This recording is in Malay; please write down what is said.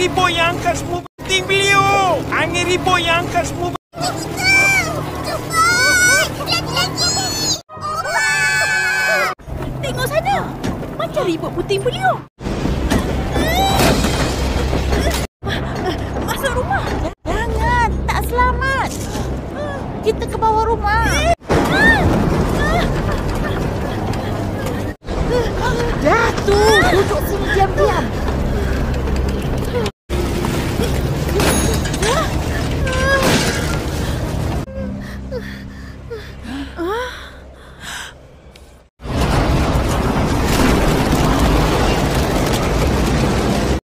ribu yang akan semua penting beliau. Angin ribu yang akan semua penting. Cepat! Lagi-lagi! Wah! Tengok sana! Macam ribut puting beliau. Masuk rumah. Jangan! Tak selamat. Kita ke bawah rumah. Jatuh! Duduk sini.